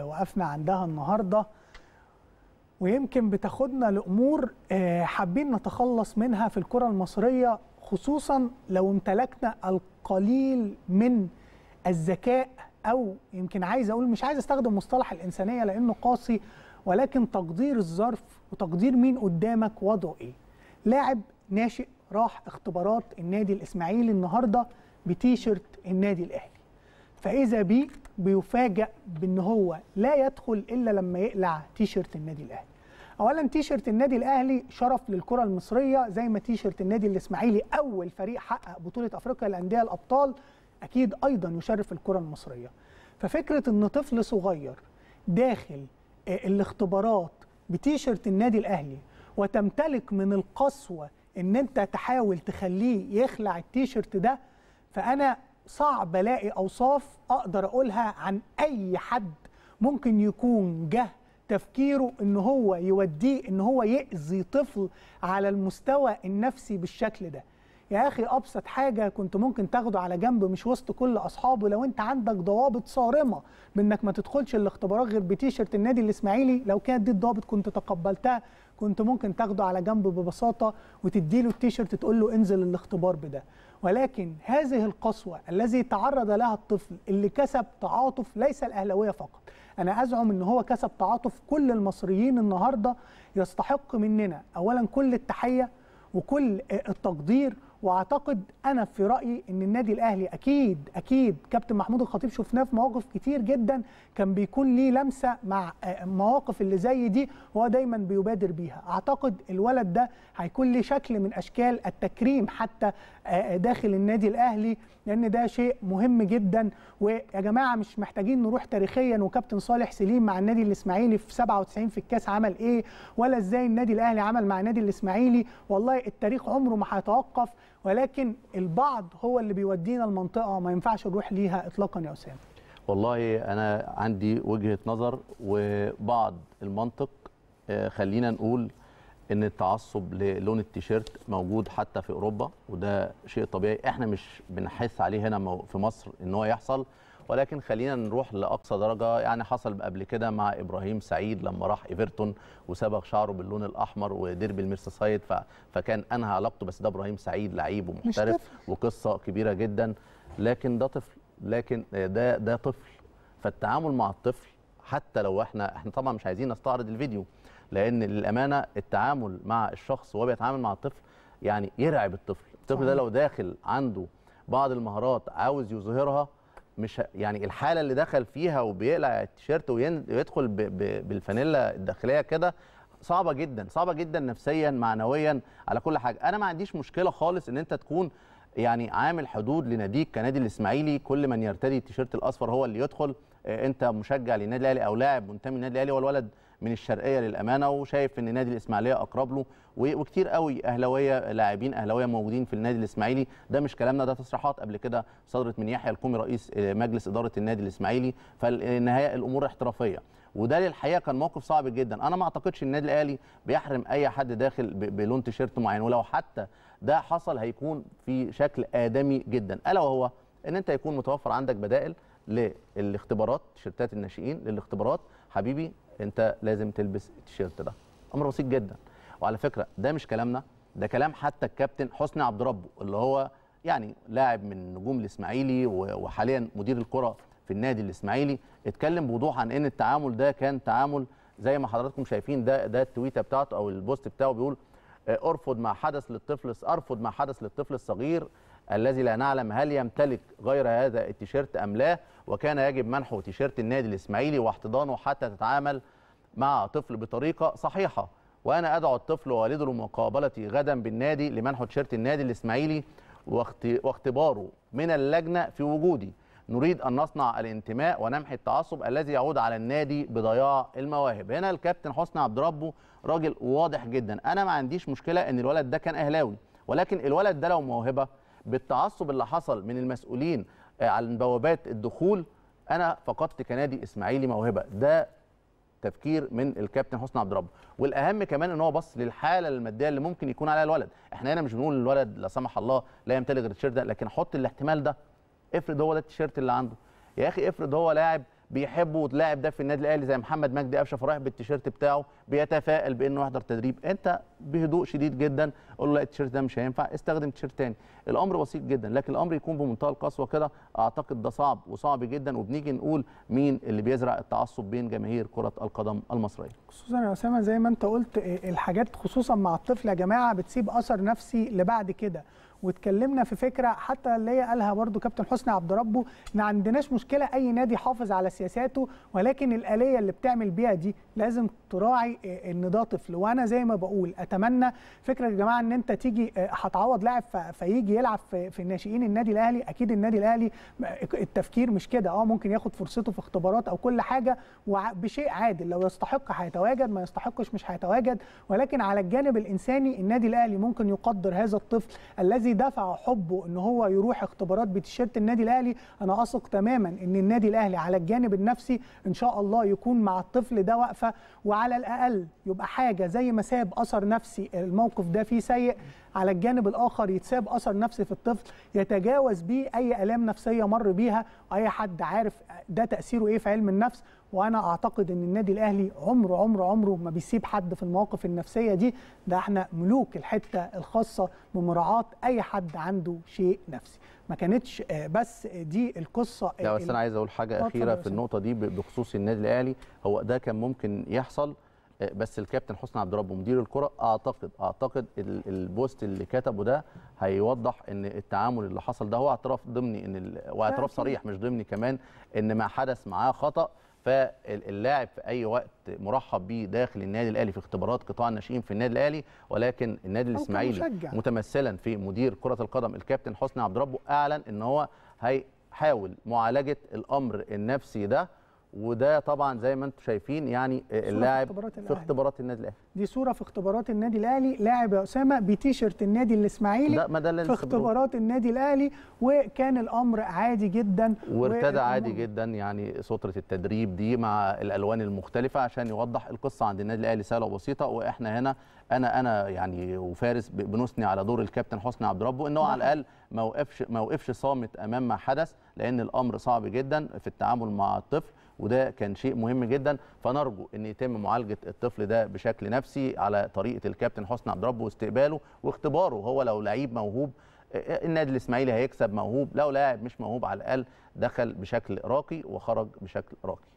وقفنا عندها النهارده، ويمكن بتاخدنا لأمور حابين نتخلص منها في الكرة المصرية، خصوصا لو امتلكنا القليل من الذكاء، أو يمكن عايز أقول مش عايز أستخدم مصطلح الإنسانية لأنه قاسي، ولكن تقدير الظرف وتقدير مين قدامك وضعه إيه. لاعب ناشئ راح اختبارات النادي الإسماعيلي النهارده بتيشيرت النادي الأهلي، فإذا بيه بيفاجأ بأن هو لا يدخل إلا لما يقلع تيشيرت النادي الأهلي. أولا تيشيرت النادي الأهلي شرف للكرة المصرية، زي ما تيشيرت النادي الإسماعيلي أول فريق حقق بطولة أفريقيا للأندية الأبطال أكيد أيضا يشرف الكرة المصرية. ففكرة أن طفل صغير داخل الاختبارات بتيشيرت النادي الأهلي وتمتلك من القسوة أن أنت تحاول تخليه يخلع التيشيرت ده، فأنا صعب الاقي اوصاف اقدر اقولها عن اي حد ممكن يكون جه تفكيره ان هو يوديه ان هو يأذي طفل على المستوى النفسي بالشكل ده. يا اخي ابسط حاجه كنت ممكن تاخده على جنب مش وسط كل اصحابه لو انت عندك ضوابط صارمه بانك ما تدخلش الاختبارات غير بتيشيرت النادي الاسماعيلي، لو كانت دي الضوابط كنت تقبلتها كنت ممكن تاخده على جنب ببساطه وتديله التيشيرت تقول له انزل الاختبار بده. ولكن هذه القسوة الذي تعرض لها الطفل اللي كسب تعاطف ليس الأهلاوية فقط، أنا أزعم أنه هو كسب تعاطف كل المصريين النهاردة، يستحق مننا أولا كل التحية وكل التقدير. وأعتقد أنا في رأيي أن النادي الأهلي أكيد كابتن محمود الخطيب شفناه في مواقف كتير جدا كان بيكون ليه لمسة مع مواقف اللي زي دي وهو دايما بيبادر بيها. أعتقد الولد ده هيكون ليه شكل من أشكال التكريم حتى داخل النادي الأهلي، لأن ده شيء مهم جدا. ويا جماعة مش محتاجين نروح تاريخيا وكابتن صالح سليم مع النادي الإسماعيلي في 97 في الكاس عمل إيه، ولا إزاي النادي الأهلي عمل مع النادي الإسماعيلي. والله التاريخ عمره ما هيتوقف، ولكن البعض هو اللي بيودينا المنطقة ما ينفعش نروح ليها إطلاقا. يا أسامة والله أنا عندي وجهة نظر وبعض المنطق، خلينا نقول إن التعصب للون التيشيرت موجود حتى في أوروبا وده شيء طبيعي، إحنا مش بنحس عليه هنا في مصر إن هو يحصل، ولكن خلينا نروح لأقصى درجة. يعني حصل قبل كده مع إبراهيم سعيد لما راح إيفرتون وسبغ شعره باللون الأحمر وديربي الميرسيسايد فكان أنهى علاقته، بس ده إبراهيم سعيد لعيب ومحترف وقصة كبيرة جدا، لكن ده طفل، لكن ده طفل. فالتعامل مع الطفل حتى لو احنا طبعا مش عايزين نستعرض الفيديو، لأن للأمانة التعامل مع الشخص وهو بيتعامل مع الطفل يعني يرعب الطفل. الطفل ده لو داخل عنده بعض المهارات عاوز يظهرها، مش يعني الحاله اللي دخل فيها وبيقلع التيشيرت ويدخل بالفانيلا الداخليه كده صعبه جدا، صعبه جدا نفسيا معنويا على كل حاجه. انا ما عنديش مشكله خالص ان انت تكون يعني عامل حدود لناديك كنادي الاسماعيلي، كل من يرتدي التيشيرت الاصفر هو اللي يدخل، انت مشجع للنادي الاهلي او لاعب منتمي للنادي الاهلي، والولد من الشرقيه للامانه وشايف ان النادي الاسماعيليه اقرب له، وكتير قوي اهلاويه لاعبين اهلاويه موجودين في النادي الاسماعيلي. ده مش كلامنا، ده تصريحات قبل كده صدرت من يحيى الكومي رئيس مجلس اداره النادي الاسماعيلي. فالنهايه الامور احترافيه، وده للحقيقه كان موقف صعب جدا. انا ما اعتقدش النادي الاهلي بيحرم اي حد داخل بلون تيشيرت معين، ولو حتى ده حصل هيكون في شكل ادمي جدا، الا وهو ان انت يكون متوفر عندك بدائل للاختبارات. تيشيرتات الناشئين للاختبارات حبيبي انت لازم تلبس التيشيرت ده، امر بسيط جدا. وعلى فكره ده مش كلامنا، ده كلام حتى الكابتن حسني عبد ربه اللي هو يعني لاعب من نجوم الاسماعيلي وحاليا مدير الكره في النادي الاسماعيلي، اتكلم بوضوح عن ان التعامل ده كان تعامل زي ما حضراتكم شايفين. ده التويته بتاعته او البوست بتاعه بيقول ارفض ما حدث للطفل الصغير الذي لا نعلم هل يمتلك غير هذا التيشيرت أم لا، وكان يجب منحه تيشيرت النادي الإسماعيلي واحتضانه حتى تتعامل مع طفل بطريقة صحيحة. وأنا أدعو الطفل ووالده لمقابلتي غدا بالنادي لمنحه تيشيرت النادي الإسماعيلي واختباره من اللجنة في وجودي. نريد أن نصنع الانتماء ونمحي التعصب الذي يعود على النادي بضياع المواهب. هنا الكابتن حسني عبد ربه راجل واضح جدا. أنا ما عنديش مشكلة إن الولد ده كان أهلاوي، ولكن الولد ده لو موهبة بالتعصب اللي حصل من المسؤولين عن بوابات الدخول انا فقدت كنادي اسماعيلي موهبه. ده تفكير من الكابتن حسني عبد ربه. والاهم كمان ان هو بص للحاله الماديه اللي ممكن يكون عليها الولد. احنا هنا مش بنقول الولد لا سمح الله لا يمتلك غير التيشيرت ده، لكن حط الاحتمال ده، افرض هو ده التيشيرت اللي عنده. يا اخي افرض هو لاعب بيحبوا تلاعب ده في النادي الاهلي زي محمد مجدي قفشه، فرايح بالتيشيرت بتاعه بيتفائل بانه يحضر تدريب، انت بهدوء شديد جدا قول له لا التيشيرت ده مش هينفع، استخدم تيشيرت تاني. الامر بسيط جدا، لكن الامر يكون بمنتهى القسوه كده اعتقد ده صعب وصعب جدا، وبنيجي نقول مين اللي بيزرع التعصب بين جماهير كره القدم المصريه. خصوصا يا اسامه زي ما انت قلت الحاجات خصوصا مع الطفل يا جماعه بتسيب اثر نفسي لبعد كده. واتكلمنا في فكره حتى اللي هي قالها برضو كابتن حسني عبد ربه، ما عندناش مشكله اي نادي حافظ على سياساته، ولكن الاليه اللي بتعمل بيها دي لازم تراعي ان ده طفل. وانا زي ما بقول اتمنى فكره يا جماعه ان انت تيجي هتعوض لاعب فيجي يلعب في ناشئين النادي الاهلي. اكيد النادي الاهلي التفكير مش كده، ممكن ياخد فرصته في اختبارات او كل حاجه وبشيء عادل، لو يستحق هيتواجد، ما يستحقش مش هيتواجد. ولكن على الجانب الانساني النادي الاهلي ممكن يقدر هذا الطفل الذي دفع حبه ان هو يروح اختبارات بتيشيرت النادي الاهلي. انا اثق تماما ان النادي الاهلي على الجانب النفسي ان شاء الله يكون مع الطفل ده واقفه، وعلى الاقل يبقى حاجه زي ما ساب اثر نفسي الموقف ده فيه سيء، على الجانب الاخر يتساب اثر نفسي في الطفل يتجاوز بيه اي الام نفسيه مر بيها، واي حد عارف ده تاثيره ايه في علم النفس. وانا اعتقد ان النادي الاهلي عمره عمره عمره ما بيسيب حد في المواقف النفسيه دي، ده احنا ملوك الحته الخاصه بمراعاه اي حد عنده شيء نفسي. ما كانتش بس دي القصه. لا بس انا عايز اقول حاجه اخيره في النقطه دي بخصوص النادي الاهلي، هو ده كان ممكن يحصل، بس الكابتن حسني عبد ربه مدير الكره اعتقد البوست اللي كتبه ده هيوضح ان التعامل اللي حصل ده هو اعتراف ضمني ان واعتراف صريح مش ضمني كمان ان ما حدث معاه خطا، فاللاعب في اي وقت مرحب بيه داخل النادي الاهلي في اختبارات قطاع الناشئين في النادي الاهلي. ولكن النادي الاسماعيلي متمثلا في مدير كره القدم الكابتن حسني عبد ربه اعلن ان هو هيحاول معالجه الامر النفسي ده، وده طبعا زي ما انتم شايفين يعني اللاعب في اختبارات النادي الاهلي، دي صوره في اختبارات النادي الاهلي، لاعب يا اسامه بتيشيرت النادي الاسماعيلي في اختبارات النادي الاهلي، وكان الامر عادي جدا وارتدى عادي جدا يعني ستره التدريب دي مع الالوان المختلفه عشان يوضح القصه عند النادي الاهلي سهله وبسيطه. واحنا هنا انا يعني وفارس بنثني على دور الكابتن حسني عبد ربه انه على الاقل ما وقفش صامت امام ما حدث، لان الامر صعب جدا في التعامل مع الطفل، وده كان شيء مهم جدا. فنرجو ان يتم معالجه الطفل ده بشكل نفسي على طريقه الكابتن حسني عبد ربه واستقباله واختباره. هو لو لعيب موهوب النادي الاسماعيلي هيكسب موهوب، لو لاعب مش موهوب على الاقل دخل بشكل راقي وخرج بشكل راقي.